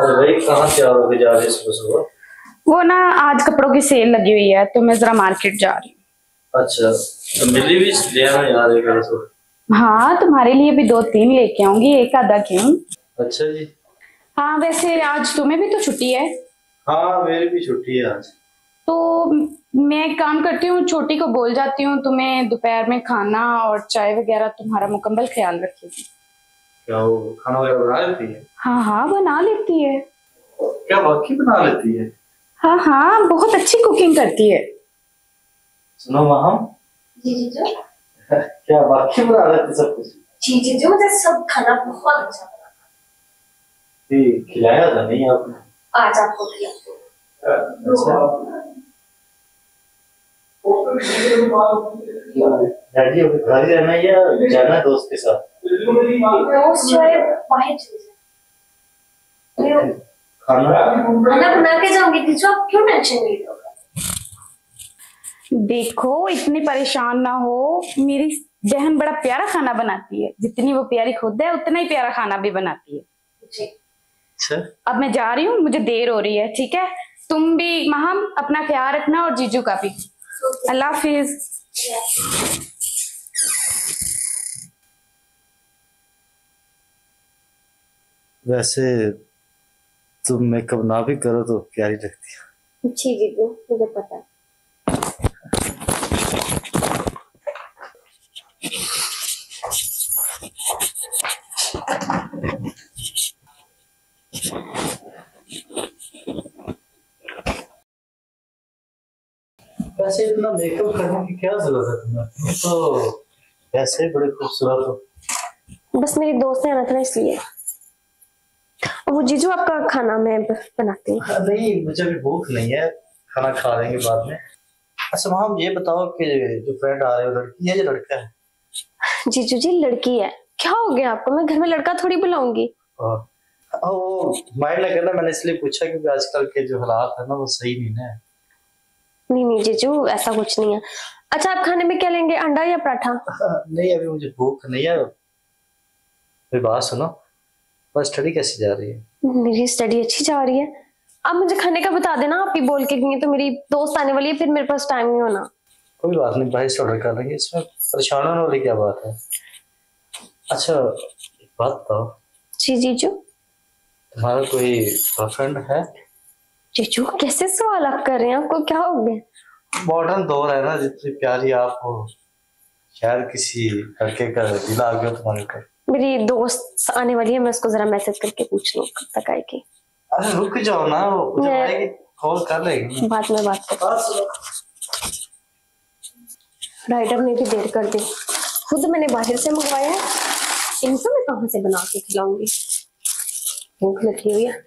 अरे भाई कहाँ से आओगे जा रहे सुबह सुबह? वो ना आज कपड़ों की सेल लगी हुई है तो मैं जरा मार्केट जा रही हूँ। अच्छा तो मेरे भी ले आना यार एक आधा सूट। हाँ तुम्हारे लिए भी 2-3 लेके आऊंगी, एक आधा क्यों। अच्छा जी। हाँ वैसे आज तुम्हें भी तो छुट्टी है। हाँ मेरी भी छुट्टी है आज। तो मैं एक काम करती हूँ, छोटी को बोल जाती हूँ तुम्हें दोपहर में खाना और चाय वगैरह तुम्हारा मुकम्मल ख्याल रखेगी। क्या वो खाना वगैरह बना लेती है? हाँ हाँ बना लेती है। क्या वाकई बना लेती है? हाँ हाँ बहुत अच्छी कुकिंग करती है। सुनो माँ। जी जीजू। क्या वाकई बना लेती है सब कुछ? जी जीजू मुझे सब खाना बहुत अच्छा बनाता है। खिलाया था नहीं आपने? आज आपको खिलाया। दादी अभी घर जाना या जाना दोस्त के साथ? दोस्त जो है बाहर चले जाए। खाना बना के जाऊंगी दीदी, आप क्यों टेंशन ले रहे हो? देखो इतनी परेशान ना हो, मेरी बहन बड़ा प्यारा खाना बनाती है, जितनी वो प्यारी खुद है उतना ही प्यारा खाना भी बनाती है। अच्छा अब मैं जा रही हूँ, मुझे देर हो रही है। ठीक है तुम भी महम अपना ख्याल रखना और जीजू का भी। अल्लाह हाफिज। वैसे तुम मेकअप ना भी करो तो प्यारी लगती हो। जी दीदी मुझे पता है। वैसे इतना मेकअप करने की क्या जरूरत है, तुम तो वैसे ही बड़े खूबसूरत हो। बस मेरी दोस्त है ना था इसलिए। वो जीजू आपका खाना मैं बनाती हूँ। नहीं मुझे अभी भूख नहीं है, खाना खा लेंगे बाद में। अच्छा माम ये बताओ कि जो फ्रेंड आ रहे हो लड़की है या लड़का है? जीजू जी लड़की है। क्या हो गया आपको, मैं घर में लड़का थोड़ी बुलाऊंगी। माइंड ना करना, मैंने इसलिए पूछा क्योंकि आजकल के जो हालात है ना वो सही नहीं है। नहीं नहीं जीजू ऐसा कुछ नहीं है। अच्छा आप खाने में क्या लेंगे, अंडा या पराठा? नहीं अभी मुझे भूख नहीं है। मेरी बात सुनो, बस स्टडी कैसी जा रही है? मेरी स्टडी अच्छी जा रही है। आप मुझे खाने का बता देना, आप ही बोल के गए तो मेरी दोस्त आने वाली है, फिर मेरे पास टाइम नहीं होना। कोई बात नहीं भाई से ऑर्डर कर लेंगे, इसमें परेशान होने वाली क्या बात है। अच्छा एक बात बताओ। जी जीजू तुम्हारा कोई बॉयफ्रेंड है? जीजू कैसे सवाल आप कर रहे हैं, आपको क्या हो गया? मॉडर्न दौर है ना, जितनी प्यारी आप हो शायद किसी लड़के का दिल आ गया तुम्हारे ऊपर। मेरी दोस्त आने वाली है, मैं उसको जरा मैसेज करके पूछ लूं कब तक आएगी। अरे रुक जाओ ना, वो जब आएगी कॉल कर लेगी, बाद में बात करते। राइडर ने भी देर कर दी, खुद मैंने बाहर से मंगवाया है, इनको मैं कहाँ से बना के खिलाऊंगी। भूख लगी हुई है।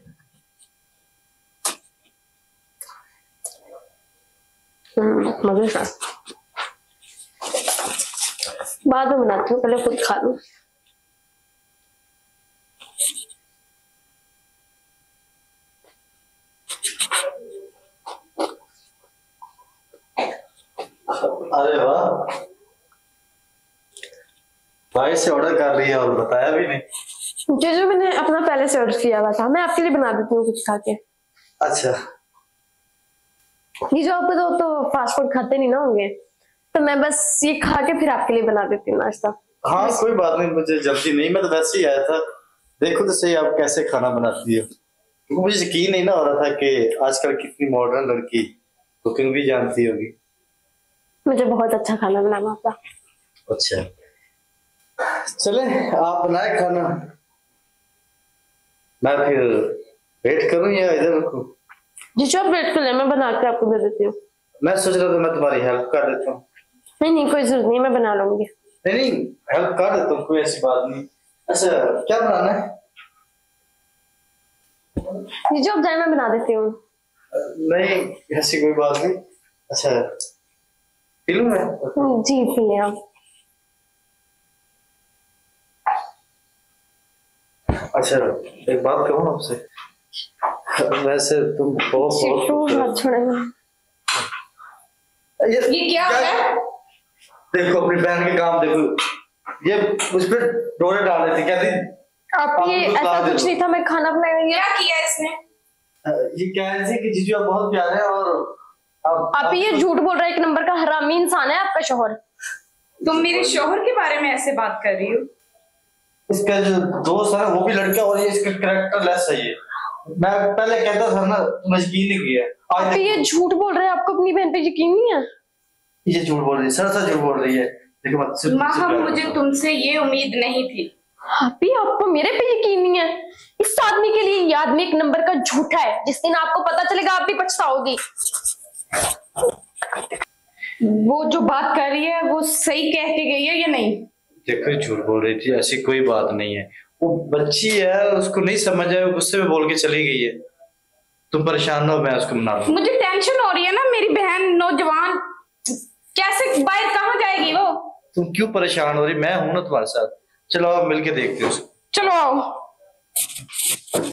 मज़े आ, बाद में बनाती हूँ, पहले खुद खा लूँ। अरे वाह भाई से ऑर्डर कर रही है और बताया भी नहीं। जीजू मैंने अपना पहले से ऑर्डर किया हुआ था, मैं आपके लिए बना देती हूँ कुछ खा के। अच्छा जीजू आप तो फास्ट फूड खाते नहीं ना होंगे, तो मैं बस ये खा के फिर आपके लिए बना देती हूँ नाश्ता। हाँ कोई बात नहीं, मुझे जल्दी नहीं, मैं तो वैसे ही आया था। देखो तो सही आप कैसे खाना बनाती हो, क्योंकि मुझे यकीन नहीं ना हो रहा था कि आजकल कितनी मॉडर्न लड़की कुकिंग भी जानती होगी। मुझे बहुत अच्छा खाना बनाना आता। अच्छा चले आप बनाए खाना, मैं फिर वेट करूँ या इधर रखूँ? जीजू आप वेट कर ले, मैं बना के आपको दे देती हूँ। मैं सोच रहा था मैं तुम्हारी हेल्प कर देता हूँ। नहीं नहीं कोई जरूरत नहीं, मैं बना लूंगी। नहीं नहीं हेल्प कर देता हूँ, कोई ऐसी बात नहीं। अच्छा क्या बनाना है? जीजू आप जाए, मैं बना देती हूँ। नहीं ऐसी कोई बात नहीं। अच्छा पी लूँ मैं? जी पी लें आप। अच्छा एक बात कहूँ आपसे, वैसे तुम बहुत ये क्या है? देखो अपनी बहन के काम देखो, ये मुझ पर डोरे डाल रही थी, कहती आप ये ऐसा कुछ नहीं था, मैं खाना बनाया क्या किया इसने? ये क्या है कि जीजू आप बहुत प्यारे हैं और आप ये झूठ बोल रहे हैं, एक नंबर का हरामी इंसान है आपका शोहर। तुम मेरे शोहर के बारे में ऐसे बात कर रही हो? इसका जो दोस्त है वो भी लड़का और ये इसका कैरेक्टर लेस है ये। मैं पहले कहता था ना, तुम्हें यकीन नहीं किया। आप ये झूठ बोल रहे हैं, आपको अपनी बहन पे यकीन नहीं है? ये झूठ बोल रही है, सर झूठ बोल रही है। देखो माँ, मुझे तुमसे ये उम्मीद नहीं थी। अभी आपको मेरे पे यकीन नहीं है? इस आदमी के लिए ये आदमी एक नंबर का झूठा है, जिस दिन आपको पता चलेगा आप भी पछताओगी। वो जो बात कर रही है वो सही कह के गई है या नहीं? देखो झूठ बोल रही थी, ऐसी कोई बात नहीं है। वो बच्ची है, उसको नहीं समझ आया, गुस्से में बोल के चली गई है। तुम परेशान हो, मैं उसको मना लूं। मुझे टेंशन हो रही है ना, मेरी बहन नौजवान कैसे बाहर कहाँ जाएगी वो? तुम क्यों परेशान हो रही, मैं हूं ना तुम्हारे साथ। चलो मिलके देखते हैं। चलो आओ।